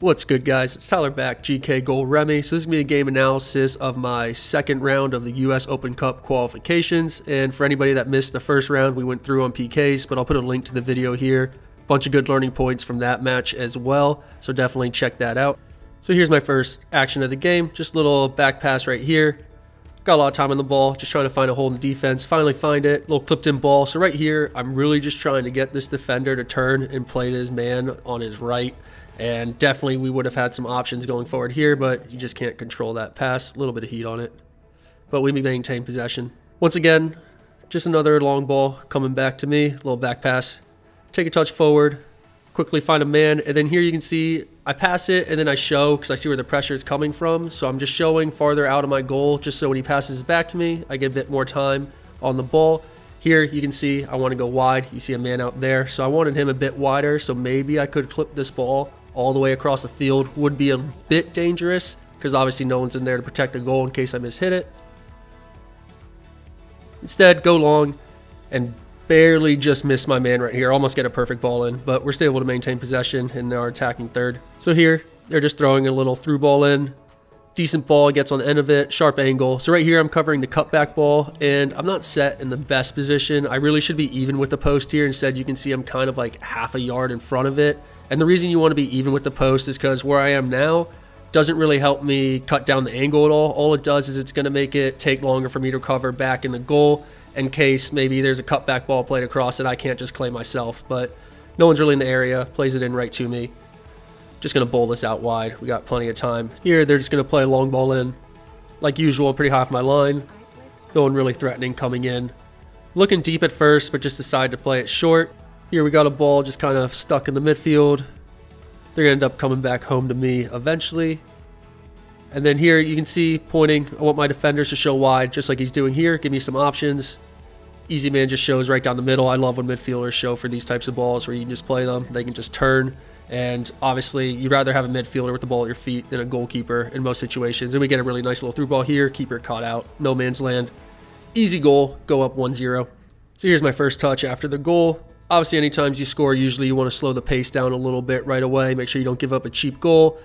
What's good, guys? It's Tyler back, GK Goluremi. So this is going to be a game analysis of my second round of the U.S. Open Cup qualifications. And for anybody that missed the first round, we went through on PKs, but I'll put a link to the video here. Bunch of good learning points from that match as well, so definitely check that out. So here's my first action of the game. Just a little back pass right here. Got a lot of time on the ball, just trying to find a hole in the defense. Finally find it. Little clipped in ball. So right here, I'm really just trying to get this defender to turn and play to his man on his right. And definitely we would have had some options going forward here, but you just can't control that pass. A little bit of heat on it, but we maintain possession. Once again, just another long ball coming back to me. A little back pass. Take a touch forward, quickly find a man. And then here you can see I pass it and then I show because I see where the pressure is coming from. So I'm just showing farther out of my goal just so when he passes back to me, I get a bit more time on the ball. Here you can see I want to go wide. You see a man out there. So I wanted him a bit wider. So maybe I could clip this ball all the way across the field. Would be a bit dangerous because obviously no one's in there to protect the goal in case I mishit it. Instead, go long and barely just missed my man right here. Almost get a perfect ball in, but we're still able to maintain possession and they're attacking third. So here, they're just throwing a little through ball in. Decent ball, gets on the end of it, sharp angle. So right here, I'm covering the cutback ball and I'm not set in the best position. I really should be even with the post here. Instead, you can see I'm kind of like half a yard in front of it. And the reason you want to be even with the post is because where I am now doesn't really help me cut down the angle at all. All it does is it's going to make it take longer for me to cover back in the goal in case maybe there's a cutback ball played across that I can't just claim myself. But no one's really in the area, plays it in right to me. Just going to bowl this out wide. We got plenty of time. Here, they're just going to play a long ball in. Like usual, pretty high off my line. No one really threatening coming in. Looking deep at first, but just decide to play it short. Here we got a ball just kind of stuck in the midfield. They're going to end up coming back home to me eventually. And then here you can see pointing. I want my defenders to show wide just like he's doing here. Give me some options. Easy man just shows right down the middle. I love when midfielders show for these types of balls where you can just play them. They can just turn. And obviously you'd rather have a midfielder with the ball at your feet than a goalkeeper in most situations. And we get a really nice little through ball here. Keeper caught out. No man's land. Easy goal. Go up 1-0. So here's my first touch after the goal. Obviously, any times you score, usually you want to slow the pace down a little bit right away. Make sure you don't give up a cheap goal.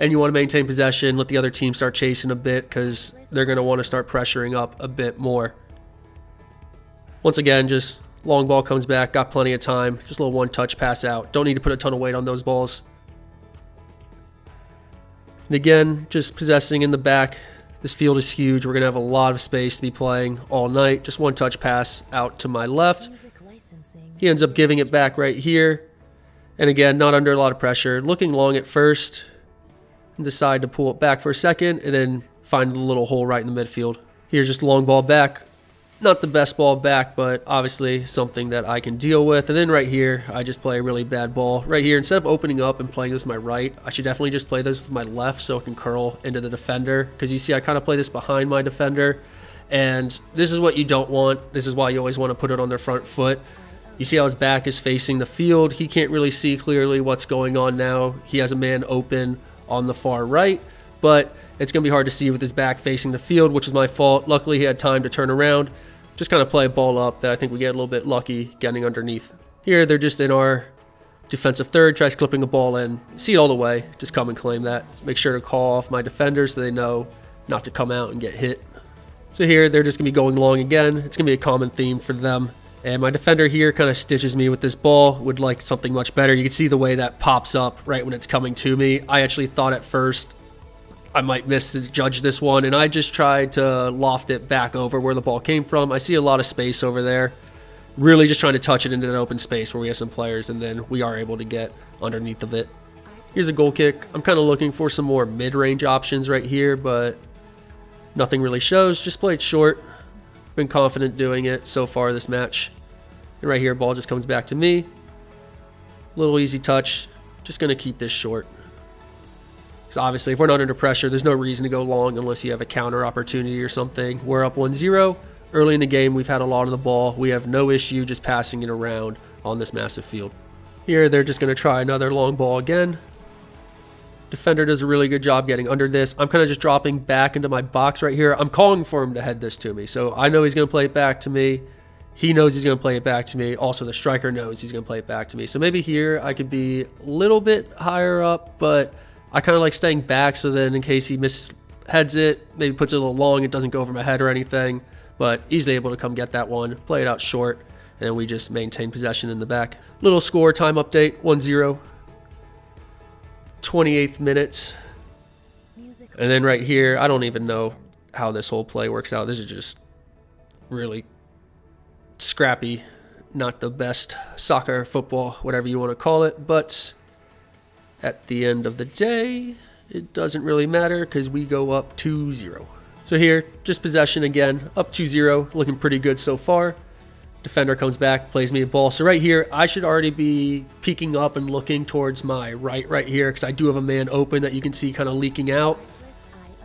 And you want to maintain possession. Let the other team start chasing a bit because they're going to want to start pressuring up a bit more. Once again, just long ball comes back. Got plenty of time. Just a little one-touch pass out. Don't need to put a ton of weight on those balls. And again, just possessing in the back. This field is huge. We're going to have a lot of space to be playing all night. Just one-touch pass out to my left. He ends up giving it back right here. And again, not under a lot of pressure. Looking long at first. And decide to pull it back for a second. And then find a little hole right in the midfield. Here's just long ball back. Not the best ball back, but obviously something that I can deal with. And then right here, I just play a really bad ball. Right here, instead of opening up and playing this with my right, I should definitely just play this with my left so it can curl into the defender. Because you see, I kind of play this behind my defender. And this is what you don't want. This is why you always want to put it on their front foot. You see how his back is facing the field. He can't really see clearly what's going on now. He has a man open on the far right, but it's going to be hard to see with his back facing the field, which is my fault. Luckily, he had time to turn around. Just kind of play a ball up that I think we get a little bit lucky getting underneath. Here, they're just in our defensive third, tries clipping a ball in. See it all the way. Just come and claim that. Make sure to call off my defenders so they know not to come out and get hit. So here, they're just going to be going long again. It's going to be a common theme for them. And my defender here kind of stitches me with this ball. Would like something much better. You can see the way that pops up right when it's coming to me. I actually thought at first I might misjudge this one. And I just tried to loft it back over where the ball came from. I see a lot of space over there. Really just trying to touch it into that open space where we have some players. And then we are able to get underneath of it. Here's a goal kick. I'm kind of looking for some more mid-range options right here. But nothing really shows. Just played short. Been confident doing it so far this match. And right here, ball just comes back to me. Little easy touch. Just going to keep this short. Because obviously, if we're not under pressure, there's no reason to go long unless you have a counter opportunity or something. We're up 1-0. Early in the game, we've had a lot of the ball. We have no issue just passing it around on this massive field. Here, they're just going to try another long ball again. Defender does a really good job getting under this. I'm kind of just dropping back into my box right here. I'm calling for him to head this to me. So I know he's going to play it back to me. He knows he's going to play it back to me. Also, the striker knows he's going to play it back to me. So maybe here I could be a little bit higher up, but I kind of like staying back so then in case he misheads it, maybe puts it a little long, it doesn't go over my head or anything. But easily able to come get that one, play it out short, and we just maintain possession in the back. Little score time update, 1-0. 28th minutes. And then right here, I don't even know how this whole play works out. This is just really scrappy, not the best soccer, football, whatever you want to call it. But at the end of the day, it doesn't really matter because we go up 2-0. So here, just possession again, up 2-0, looking pretty good so far. Defender comes back, plays me a ball. So right here, I should already be peeking up and looking towards my right here because I do have a man open that you can see kind of leaking out.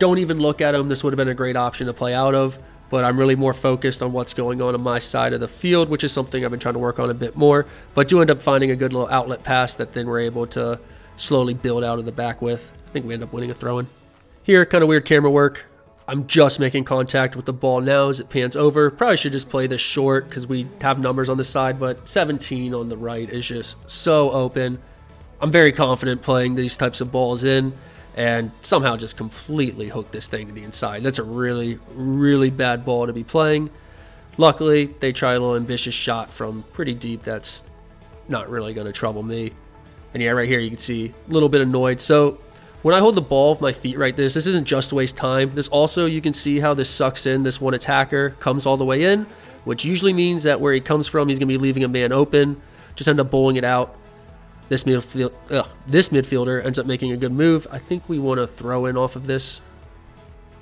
Don't even look at him. This would have been a great option to play out of, but I'm really more focused on what's going on my side of the field, which is something I've been trying to work on a bit more, but do end up finding a good little outlet pass that then we're able to slowly build out of the back with. I think we end up winning a throw-in. Here, kind of weird camera work. I'm just making contact with the ball now as it pans over. Probably should just play this short because we have numbers on the side, but 17 on the right is just so open. I'm very confident playing these types of balls in and somehow just completely hook this thing to the inside. That's a really, really bad ball to be playing. Luckily, they try a little ambitious shot from pretty deep. That's not really going to trouble me. And yeah, right here you can see a little bit annoyed. So when I hold the ball with my feet right this isn't just to waste time. This also, you can see how this sucks in. This one attacker comes all the way in, which usually means that where he comes from, he's going to be leaving a man open. Just end up bowling it out. This midfielder ends up making a good move. I think we want to throw in off of this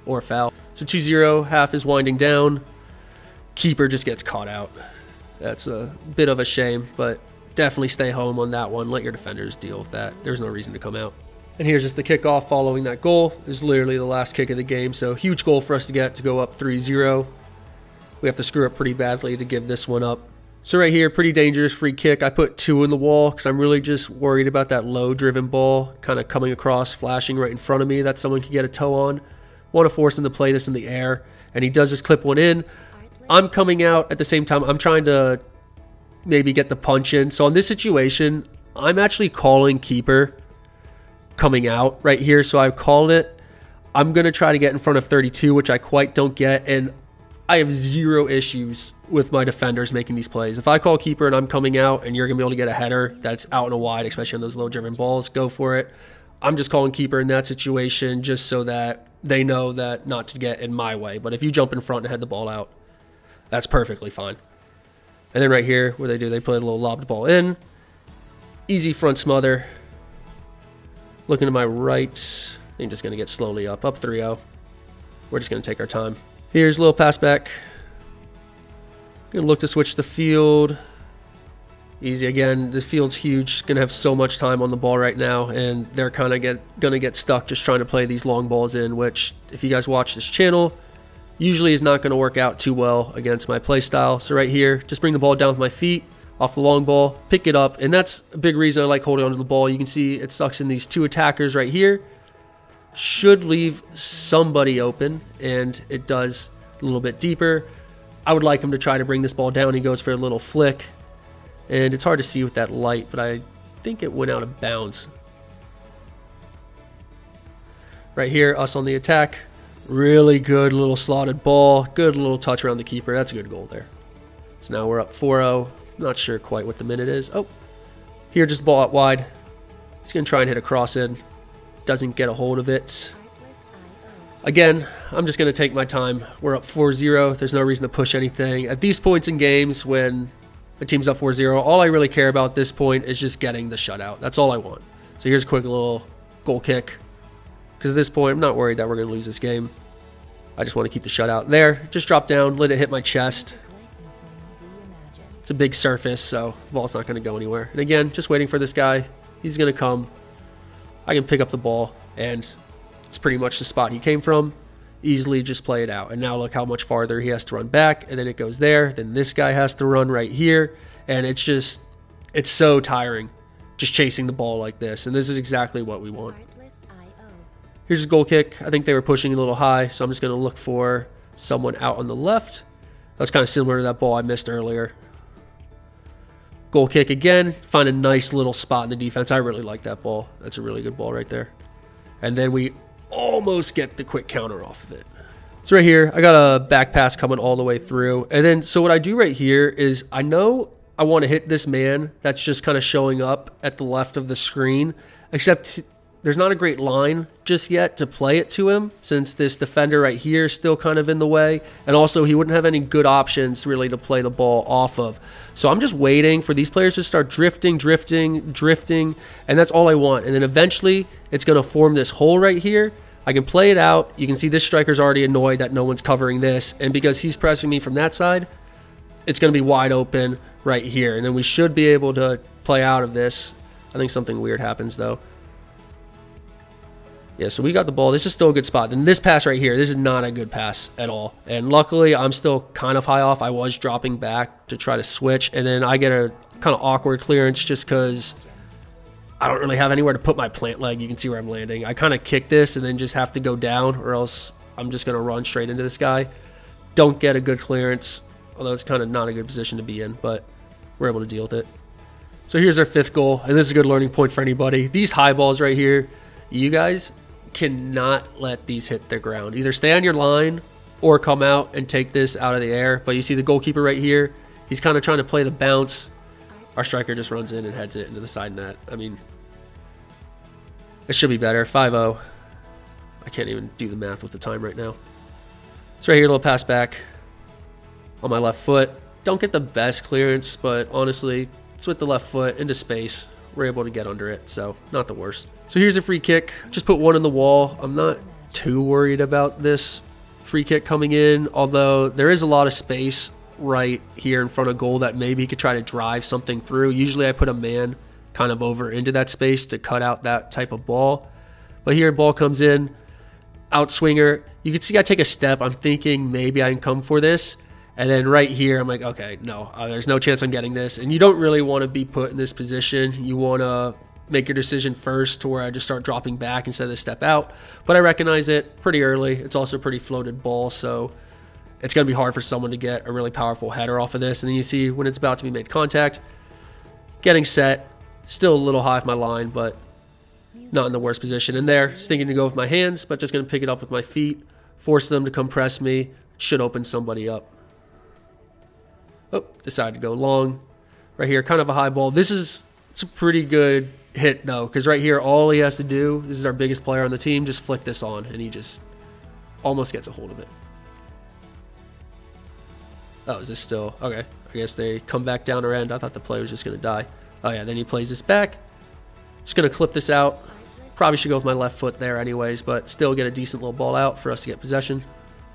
or a foul. So 2-0, half is winding down. Keeper just gets caught out. That's a bit of a shame, but definitely stay home on that one. Let your defenders deal with that. There's no reason to come out. And here's just the kickoff following that goal. It was literally the last kick of the game, so huge goal for us to get to go up 3-0. We have to screw up pretty badly to give this one up. So right here, pretty dangerous free kick. I put two in the wall because I'm really just worried about that low-driven ball kind of coming across, flashing right in front of me that someone could get a toe on. Want to force him to play this in the air, and he does just clip one in. I'm coming out at the same time. I'm trying to maybe get the punch in. So in this situation, I'm actually calling keeper coming out right here. So I've called it. I'm going to try to get in front of 32, which I quite don't get. And I have zero issues with my defenders making these plays. If I call keeper and I'm coming out and you're going to be able to get a header that's out and a wide, especially on those low driven balls, go for it. I'm just calling keeper in that situation just so that they know that not to get in my way. But if you jump in front and head the ball out, that's perfectly fine. And then right here, what they play a little lobbed ball in. Easy front smother. Looking to my right. I'm just going to get slowly up. Up 3-0. We're just going to take our time. Here's a little pass back. Going to look to switch the field. Easy again. The field's huge. Going to have so much time on the ball right now. And they're kind of going to get stuck just trying to play these long balls in, which if you guys watch this channel, usually is not going to work out too well against my play style. So right here, just bring the ball down with my feet, off the long ball, pick it up. And that's a big reason I like holding onto the ball. You can see it sucks in these two attackers right here. Should leave somebody open, and it does a little bit deeper. I would like him to try to bring this ball down. He goes for a little flick, and it's hard to see with that light, but I think it went out of bounds. Right here, us on the attack. Really good little slotted ball. Good little touch around the keeper. That's a good goal there. So now we're up 4-0. Not sure quite what the minute is. Oh, here just ball out wide. He's going to try and hit a cross in. Doesn't get a hold of it. Again, I'm just going to take my time. We're up 4-0. There's no reason to push anything. At these points in games when a team's up 4-0, all I really care about at this point is just getting the shutout. That's all I want. So here's a quick little goal kick. Because at this point, I'm not worried that we're going to lose this game. I just want to keep the shutout there. Just drop down, let it hit my chest. It's a big surface, so the ball's not going to go anywhere. And again, just waiting for this guy. He's going to come. I can pick up the ball, and it's pretty much the spot he came from. Easily just play it out. And now look how much farther he has to run back, and then it goes there. Then this guy has to run right here, and it's just, it's so tiring just chasing the ball like this. And this is exactly what we want. Here's his goal kick. I think they were pushing a little high, so I'm just going to look for someone out on the left. That's kind of similar to that ball I missed earlier. Goal kick again. Find a nice little spot in the defense. I really like that ball. That's a really good ball right there. and then we almost get the quick counter off of it. So right here, I got a back pass coming all the way through. And then, so what I do right here is I know I want to hit this man that's just kind of showing up at the left of the screen, except there's not a great line just yet to play it to him, since this defender right here is still kind of in the way. And also, he wouldn't have any good options really to play the ball off of. So I'm just waiting for these players to start drifting. And that's all I want. And then eventually, it's going to form this hole right here. I can play it out. You can see this striker's already annoyed that no one's covering this. And because he's pressing me from that side, it's going to be wide open right here. And then we should be able to play out of this. I think something weird happens, though. Yeah, so we got the ball. This is still a good spot. Then this pass right here, this is not a good pass at all. And luckily, I'm still kind of high off. I was dropping back to try to switch. And then I get a kind of awkward clearance just because I don't really have anywhere to put my plant leg. You can see where I'm landing. I kind of kick this and then just have to go down, or else I'm just going to run straight into this guy. Don't get a good clearance, although it's kind of not a good position to be in, but we're able to deal with it. So here's our fifth goal, and this is a good learning point for anybody. These high balls right here, you guys cannot let these hit the ground. Either stay on your line or come out and take this out of the air. But you see the goalkeeper right here, he's kind of trying to play the bounce. Our striker just runs in and heads it into the side net. I mean, it should be better. 5-0. I can't even do the math with the time right now. So right here, a little pass back on my left foot. Don't get the best clearance, but honestly, it's with the left foot into space. We're able to get under it, so not the worst. So here's a free kick. Just put one in the wall. I'm not too worried about this free kick coming in, although there is a lot of space right here in front of goal that maybe he could try to drive something through. Usually I put a man kind of over into that space to cut out that type of ball. But here, ball comes in, outswinger. You can see I take a step. I'm thinking maybe I can come for this. And then right here, I'm like, okay, no, there's no chance I'm getting this. And you don't really want to be put in this position. You want to make your decision first, to where I just start dropping back instead of step out. But I recognize it pretty early. It's also a pretty floated ball, so it's going to be hard for someone to get a really powerful header off of this. And then you see when it's about to be made contact, getting set. Still a little high off my line, but not in the worst position. And there, just thinking to go with my hands, but just going to pick it up with my feet, force them to come press me. Should open somebody up. Oh, decided to go long. Right here, kind of a high ball. It's a pretty good hit, though, because right here, all he has to do, this is our biggest player on the team, just flick this on, and he just almost gets a hold of it. Oh, is this still? Okay, I guess they come back down our end. I thought the play was just going to die. Oh yeah, then he plays this back. Just going to clip this out. Probably should go with my left foot there anyways, but still get a decent little ball out for us to get possession.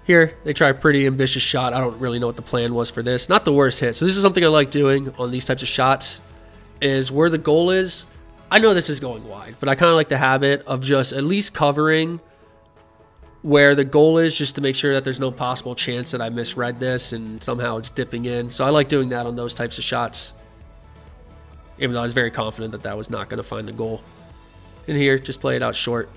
Here, they try a pretty ambitious shot. I don't really know what the plan was for this. Not the worst hit. So this is something I like doing on these types of shots, is where the goal is. I know this is going wide, but I kind of like the habit of just at least covering where the goal is, just to make sure that there's no possible chance that I misread this and somehow it's dipping in. So I like doing that on those types of shots, even though I was very confident that that was not going to find the goal. And here, just play it out short.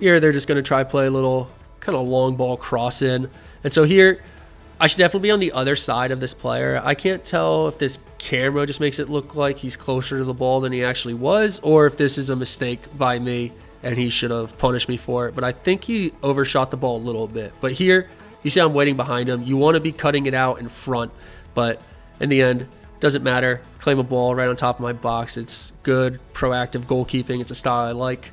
Here, they're just going to try play a little kind of long ball cross in. And so here, I should definitely be on the other side of this player. I can't tell if this camera just makes it look like he's closer to the ball than he actually was, or if this is a mistake by me and he should have punished me for it. But I think he overshot the ball a little bit. But here, you see I'm waiting behind him. You want to be cutting it out in front, but in the end, doesn't matter. Claim a ball right on top of my box. It's good, proactive goalkeeping. It's a style I like.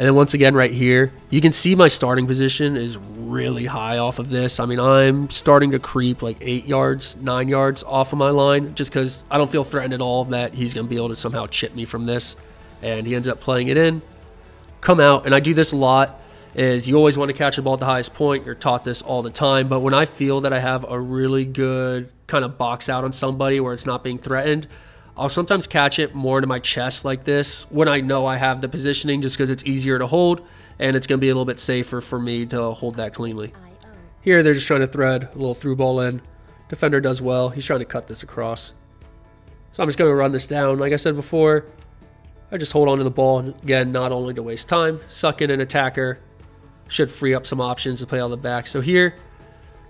And then once again right here, you can see my starting position is really high off of this. I mean, I'm starting to creep like 8 yards, 9 yards off of my line, just because I don't feel threatened at all that he's going to be able to somehow chip me from this. And he ends up playing it in. Come out. And I do this a lot, is you always want to catch the ball at the highest point. You're taught this all the time. But when I feel that I have a really good kind of box out on somebody where it's not being threatened, I'll sometimes catch it more into my chest like this when I know I have the positioning, just because it's easier to hold and it's going to be a little bit safer for me to hold that cleanly. Here they're just trying to thread a little through ball in. Defender does well. He's trying to cut this across. So I'm just going to run this down. Like I said before, I just hold on to the ball. Again, not only to waste time, suck in an attacker. Should free up some options to play on the back. So here,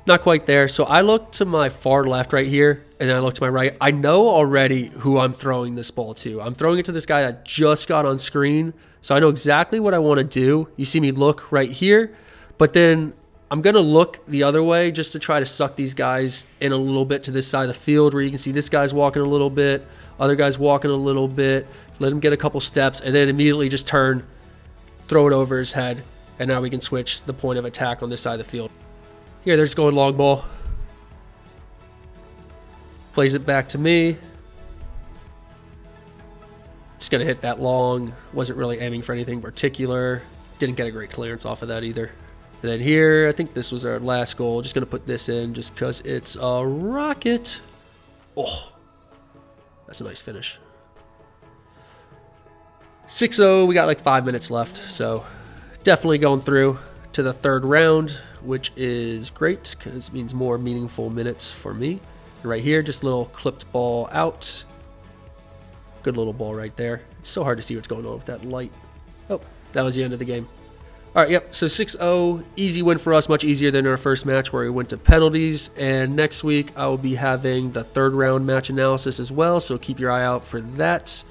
not quite there. So I look to my far left right here, and then I look to my right. I know already who I'm throwing this ball to. I'm throwing it to this guy that just got on screen, So I know exactly what I want to do. You see me look right here, but then I'm going to look the other way just to try to suck these guys in a little bit to this side of the field, where you can see this guy's walking a little bit, other guy's walking a little bit, let him get a couple steps, and then immediately just turn, throw it over his head, and now we can switch the point of attack on this side of the field. Here, they're just going long ball. Plays it back to me. Just going to hit that long. Wasn't really aiming for anything particular. Didn't get a great clearance off of that either. And then here, I think this was our last goal. Just going to put this in just because it's a rocket. Oh, that's a nice finish. 6-0, we got like 5 minutes left. So definitely going through to the third round, which is great because it means more meaningful minutes for me. And right here, just a little clipped ball out. Good little ball right there. It's so hard to see what's going on with that light. Oh, that was the end of the game. All right, yep, so 6-0, easy win for us, much easier than our first match where we went to penalties. And next week, I will be having the third round match analysis as well, so keep your eye out for that.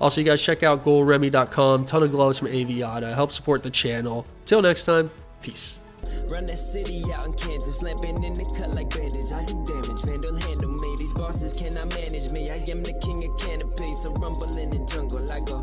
Also, you guys check out goluremi.com, ton of gloves from Aviata, help support the channel. Till next time, peace. Run that city out in Kansas, slapping in the cut like bandage. I do damage, vandal handle me, these bosses cannot manage me. I am the king of canopy, so rumble in the jungle like a...